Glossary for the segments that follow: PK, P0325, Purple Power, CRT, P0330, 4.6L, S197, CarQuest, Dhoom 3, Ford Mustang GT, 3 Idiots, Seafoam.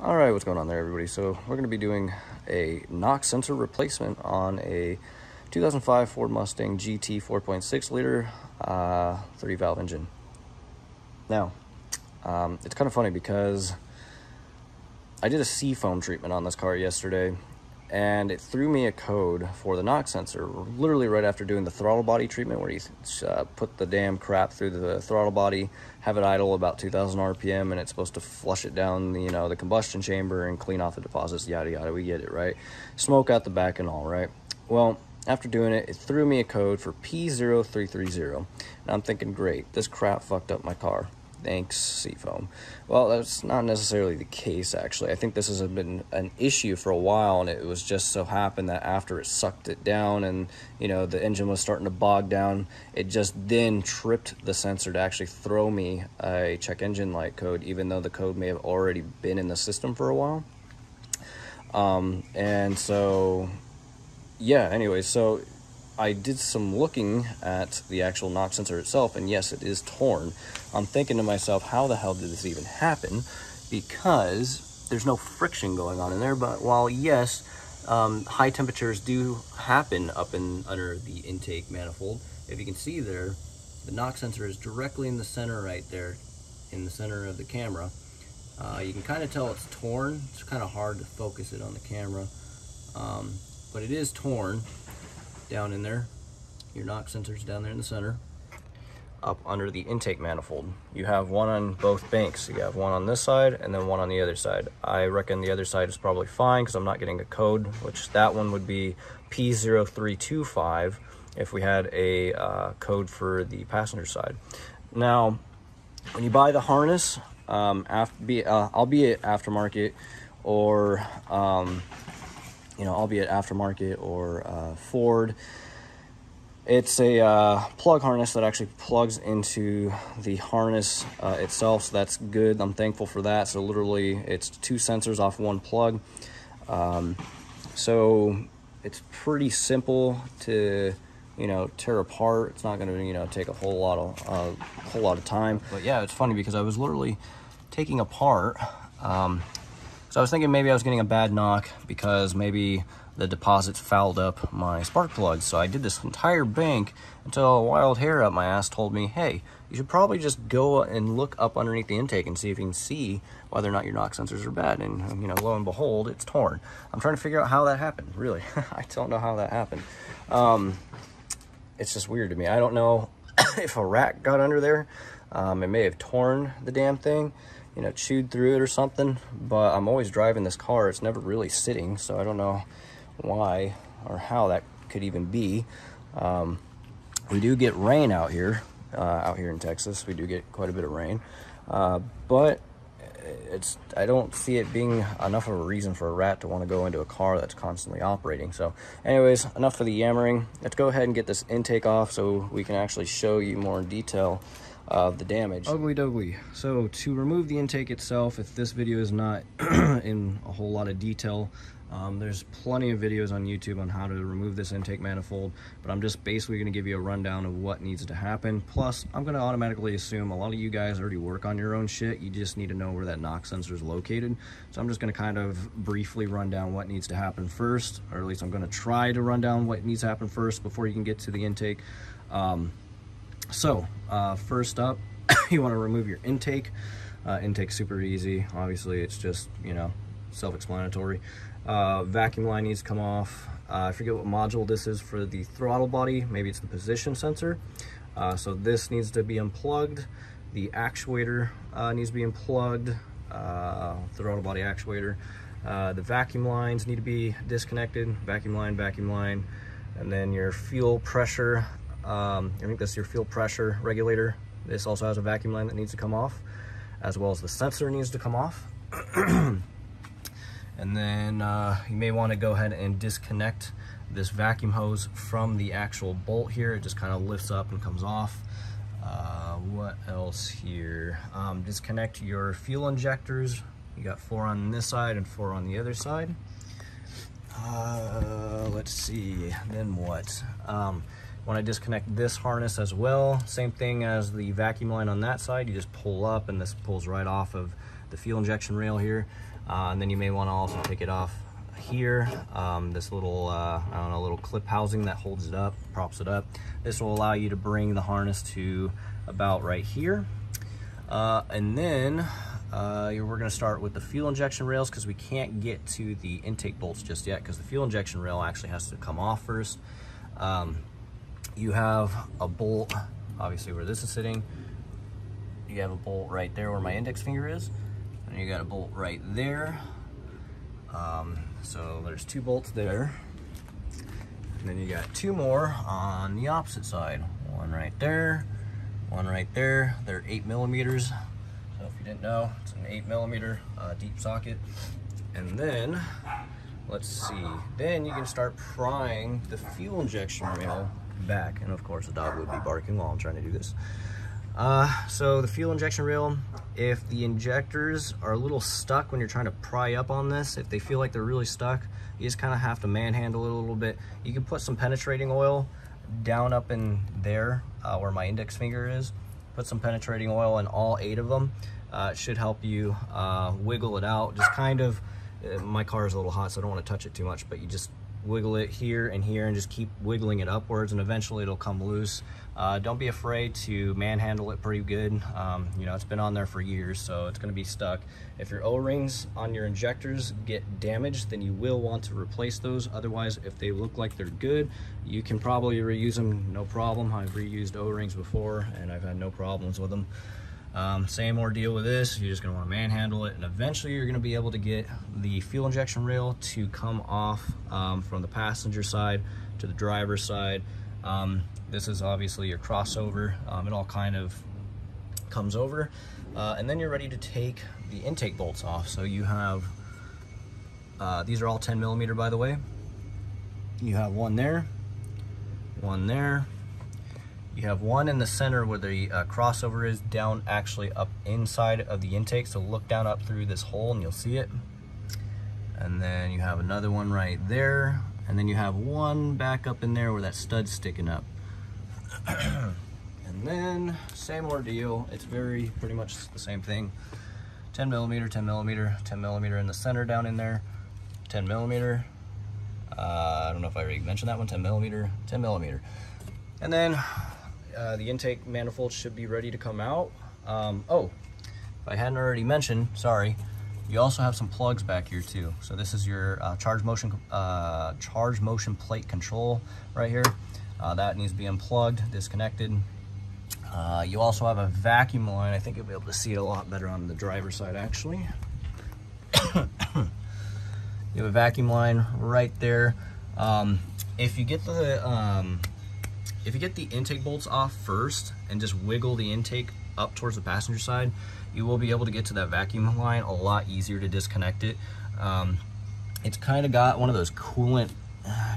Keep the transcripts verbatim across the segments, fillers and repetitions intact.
All right, what's going on there, everybody? So we're going to be doing a knock sensor replacement on a two thousand five Ford Mustang G T four point six liter uh, thirty valve engine. Now, um, it's kind of funny because I did a Seafoam treatment on this car yesterday, and it threw me a code for the knock sensor literally right after doing the throttle body treatment, where you uh, put the damn crap through the throttle body, have it idle about two thousand R P M, and it's supposed to flush it down the, you know, the combustion chamber and clean off the deposits, yada yada, we get it, right? Smoke out the back and all, right? Well, after doing it, it threw me a code for P zero three three zero, and I'm thinking, great, this crap fucked up my car. Thanks, Seafoam. Well, that's not necessarily the case, actually. I think this has been an issue for a while, and it was just so happened that after it sucked it down and, you know, the engine was starting to bog down, it just then tripped the sensor to actually throw me a check engine light code, even though the code may have already been in the system for a while. Um, and so, yeah, anyway, so I did some looking at the actual knock sensor itself, and yes, it is torn. I'm thinking to myself, how the hell did this even happen? Because there's no friction going on in there. But while yes, um, high temperatures do happen up and under the intake manifold, if you can see there, the knock sensor is directly in the center right there, in the center of the camera. Uh, you can kind of tell it's torn. It's kind of hard to focus it on the camera, um, but it is torn. Down in there, your knock sensor's down there in the center, up under the intake manifold. You have one on both banks. You have one on this side and then one on the other side. I reckon the other side is probably fine because I'm not getting a code, which that one would be P zero three two five if we had a uh, code for the passenger side. Now, when you buy the harness, um, after be, uh, albeit aftermarket or um, you know, albeit aftermarket or uh, Ford, it's a uh, plug harness that actually plugs into the harness uh, itself, so that's good. I'm thankful for that. So literally, it's two sensors off one plug. Um, so it's pretty simple to, you know, tear apart. It's not going to, you know, take a whole lot of uh, whole lot of time. But yeah, it's funny because I was literally taking apart. Um, So I was thinking maybe I was getting a bad knock because maybe the deposits fouled up my spark plugs. So I did this entire bank until a wild hair up my ass told me, hey, you should probably just go and look up underneath the intake and see if you can see whether or not your knock sensors are bad. And, you know, lo and behold, it's torn. I'm trying to figure out how that happened, really. I don't know how that happened. Um, it's just weird to me. I don't know if a rat got under there. Um, it may have torn the damn thing, you know, chewed through it or something, but I'm always driving this car. It's never really sitting, so I don't know why or how that could even be. Um, we do get rain out here, uh, out here in Texas. We do get quite a bit of rain, uh, but it's, I don't see it being enough of a reason for a rat to want to go into a car that's constantly operating. So anyways, enough for the yammering. Let's go ahead and get this intake off so we can actually show you more in detail of the damage. Ugly dougly. So to remove the intake itself, if this video is not in a whole lot of detail, um, there's plenty of videos on YouTube on how to remove this intake manifold, but I'm just basically gonna give you a rundown of what needs to happen. Plus, I'm gonna automatically assume a lot of you guys already work on your own shit. You just need to know where that knock sensor is located. So I'm just gonna kind of briefly run down what needs to happen first, or at least I'm gonna try to run down what needs to happen first before you can get to the intake. Um, So, uh, first up, you want to remove your intake. Uh, intake's super easy. Obviously, it's just, you know, self-explanatory. Uh, vacuum line needs to come off. Uh, I forget what module this is for the throttle body. Maybe it's the position sensor. Uh, so this needs to be unplugged. The actuator uh, needs to be unplugged. Uh, throttle body actuator. Uh, the vacuum lines need to be disconnected. Vacuum line, vacuum line. And then your fuel pressure. Um, I think that's your fuel pressure regulator. This also has a vacuum line that needs to come off, as well as the sensor needs to come off. And then uh, you may want to go ahead and disconnect this vacuum hose from the actual bolt here. It just kind of lifts up and comes off. Uh, what else here? Um, disconnect your fuel injectors. You got four on this side and four on the other side. Uh, let's see, then what? Um, When I disconnect this harness as well, same thing as the vacuum line on that side, you just pull up and this pulls right off of the fuel injection rail here, uh, and then you may want to also take it off here. Um, this little uh, I don't know, little clip housing that holds it up, props it up. This will allow you to bring the harness to about right here, uh, and then uh, we're going to start with the fuel injection rails because we can't get to the intake bolts just yet because the fuel injection rail actually has to come off first. Um, you have a bolt obviously where this is sitting, you have a bolt right there where my index finger is, and you got a bolt right there. Um, so there's two bolts there, and then you got two more on the opposite side, one right there, one right there. They're eight millimeters, so if you didn't know, it's an eight millimeter uh, deep socket. And then let's see, then you can start prying the fuel injection rail back, and of course the dog would be barking while I'm trying to do this. Uh, so the fuel injection rail, if the injectors are a little stuck when you're trying to pry up on this, if they feel like they're really stuck, you just kind of have to manhandle it a little bit. You can put some penetrating oil down up in there uh, where my index finger is. Put some penetrating oil in all eight of them. Uh, it should help you uh, wiggle it out. Just kind of, uh, my car is a little hot so I don't want to touch it too much, but you just wiggle it here and here and just keep wiggling it upwards, and eventually it'll come loose. Uh, don't be afraid to manhandle it pretty good. Um, you know, it's been on there for years, so it's going to be stuck. If your O-rings on your injectors get damaged, then you will want to replace those. Otherwise, if they look like they're good, you can probably reuse them, no problem. I've reused O-rings before and I've had no problems with them. Um, same ordeal with this, you're just going to want to manhandle it, and eventually you're going to be able to get the fuel injection rail to come off um, from the passenger side to the driver's side. Um, this is obviously your crossover, um, it all kind of comes over, uh, and then you're ready to take the intake bolts off. So you have, uh, these are all ten millimeter by the way, you have one there, one there. You have one in the center where the uh, crossover is down, actually up inside of the intake. So look down up through this hole and you'll see it. And then you have another one right there. And then you have one back up in there where that stud's sticking up. And then same ordeal. It's very pretty much the same thing. ten millimeter, ten millimeter, ten millimeter in the center down in there. ten millimeter. Uh, I don't know if I already mentioned that one. ten millimeter, ten millimeter. And then Uh, the intake manifold should be ready to come out. Um, oh, if I hadn't already mentioned, sorry, you also have some plugs back here too. So this is your uh, charge motion uh, charge motion plate control right here. Uh, that needs to be unplugged, disconnected. Uh, you also have a vacuum line. I think you'll be able to see it a lot better on the driver's side actually. You have a vacuum line right there. Um, if you get the... Um, If you get the intake bolts off first and just wiggle the intake up towards the passenger side, you will be able to get to that vacuum line a lot easier to disconnect it. Um, it's kind of got one of those coolant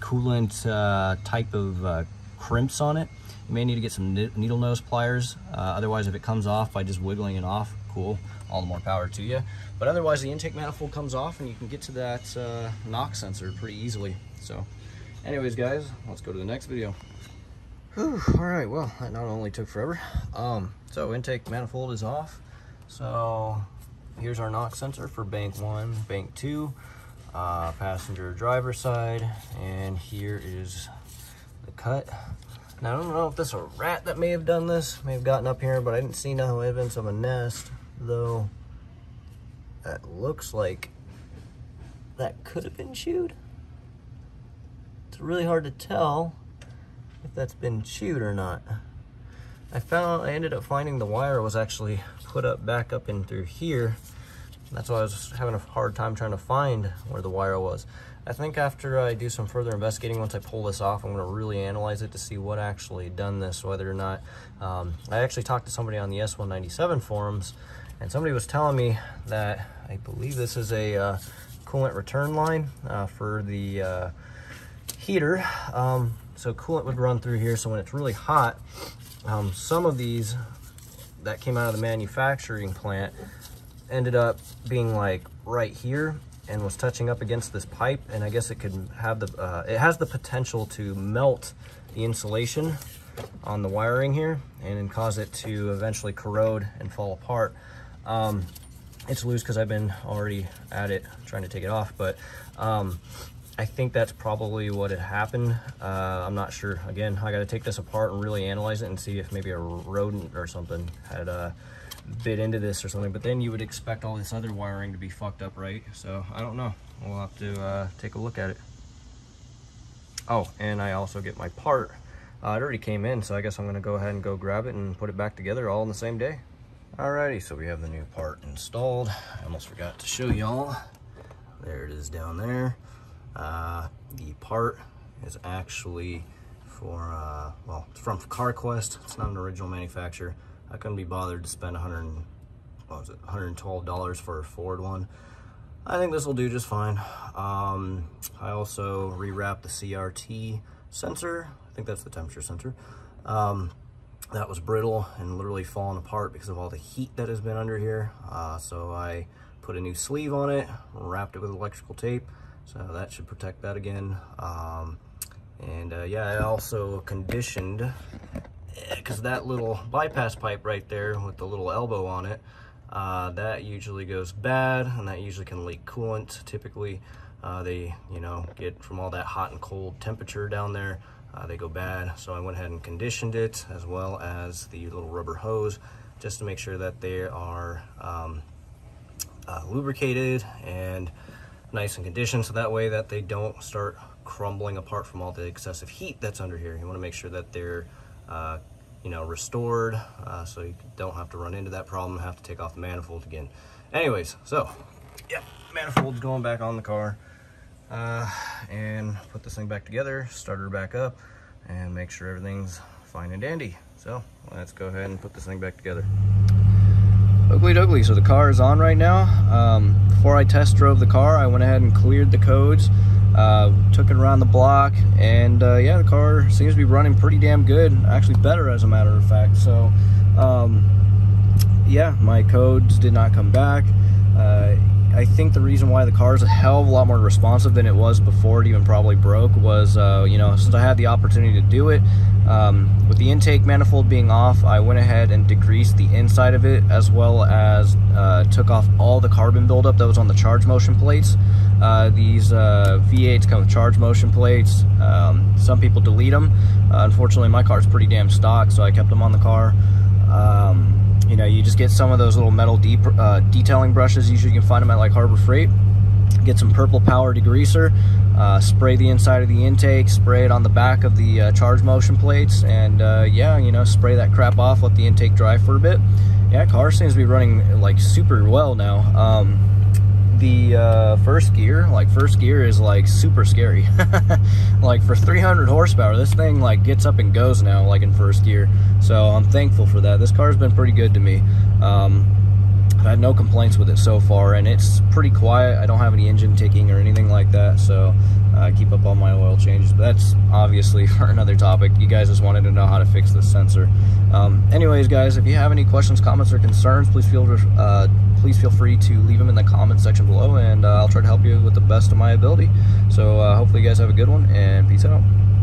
coolant uh, type of uh, crimps on it. You may need to get some needle nose pliers. Uh, otherwise, if it comes off by just wiggling it off, cool, all the more power to you. But otherwise, the intake manifold comes off and you can get to that uh, knock sensor pretty easily. So anyways, guys, let's go to the next video. Whew, all right, well, that not only took forever. Um, so intake manifold is off. So here's our knock sensor for bank one, bank two, uh, passenger driver side, and here is the cut. Now I don't know if this is a rat that may have done this, may have gotten up here, but I didn't see no evidence of a nest, though that looks like that could have been chewed. It's really hard to tell if that's been chewed or not. I found, I ended up finding the wire was actually put up back up in through here. That's why I was having a hard time trying to find where the wire was. I think after I do some further investigating, once I pull this off, I'm gonna really analyze it to see what actually done this, whether or not, um, I actually talked to somebody on the S one ninety-seven forums, and somebody was telling me that, I believe this is a uh, coolant return line uh, for the uh, heater. Um, So coolant would run through here, so when it's really hot, um, some of these that came out of the manufacturing plant ended up being like right here and was touching up against this pipe, and I guess it could have the, uh, it has the potential to melt the insulation on the wiring here and cause it to eventually corrode and fall apart. Um, it's loose because I've been already at it trying to take it off, but um, I think that's probably what had happened. Uh, I'm not sure. Again, I got to take this apart and really analyze it and see if maybe a rodent or something had uh, bit into this or something. But then you would expect all this other wiring to be fucked up, right? So I don't know. We'll have to uh, take a look at it. Oh, and I also get my part. Uh, it already came in, so I guess I'm going to go ahead and go grab it and put it back together all in the same day. Alrighty, so we have the new part installed. I almost forgot to show y'all. There it is down there. Uh, the part is actually for, uh, well, it's from CarQuest. It's not an original manufacturer. I couldn't be bothered to spend one hundred, what was it, one hundred twelve dollars for a Ford one. I think this will do just fine. Um, I also rewrapped the C R T sensor. I think that's the temperature sensor. Um, that was brittle and literally falling apart because of all the heat that has been under here. Uh, so I put a new sleeve on it, wrapped it with electrical tape. So that should protect that again. Um, and uh, yeah, I also conditioned, because that little bypass pipe right there with the little elbow on it, uh, that usually goes bad, and that usually can leak coolant. Typically, uh, they, you know, get from all that hot and cold temperature down there, uh, they go bad. So I went ahead and conditioned it, as well as the little rubber hose, just to make sure that they are um, uh, lubricated and nice and conditioned, so that way that they don't start crumbling apart from all the excessive heat that's under here. You want to make sure that they're uh, you know, restored, uh, so you don't have to run into that problem and have to take off the manifold again. Anyways, so yeah, manifold's going back on the car, uh, and put this thing back together, start her back up, and make sure everything's fine and dandy. So let's go ahead and put this thing back together. Oogly doogly, so the car is on right now. Um, before I test drove the car, I went ahead and cleared the codes, uh, took it around the block, and uh, yeah, the car seems to be running pretty damn good, actually better as a matter of fact. So um, yeah, my codes did not come back. Uh, I think the reason why the car is a hell of a lot more responsive than it was before it even probably broke was, uh, you know, since I had the opportunity to do it, um, with the intake manifold being off, I went ahead and degreased the inside of it, as well as uh, took off all the carbon buildup that was on the charge motion plates. Uh, these uh, V eights come with charge motion plates. Um, some people delete them. Uh, unfortunately, my car's pretty damn stock, so I kept them on the car. Um, You know, you just get some of those little metal deep, uh, detailing brushes. Usually you can find them at like Harbor Freight. Get some Purple Power degreaser, uh, spray the inside of the intake, spray it on the back of the uh, charge motion plates, and uh, yeah, you know, spray that crap off, let the intake dry for a bit. Yeah, car seems to be running like super well now. Um, the uh, first gear, like first gear is like super scary. Like for three hundred horsepower, this thing like gets up and goes now, like in first gear. So I'm thankful for that. This car's been pretty good to me. Um, I've had no complaints with it so far, and it's pretty quiet. I don't have any engine ticking or anything like that, so I uh, keep up on my oil changes. But that's obviously for another topic. You guys just wanted to know how to fix this sensor. Um, anyways, guys, if you have any questions, comments, or concerns, please feel uh, please feel free to leave them in the comments section below, and uh, I'll try to help you with the best of my ability. So uh, hopefully you guys have a good one, and peace out.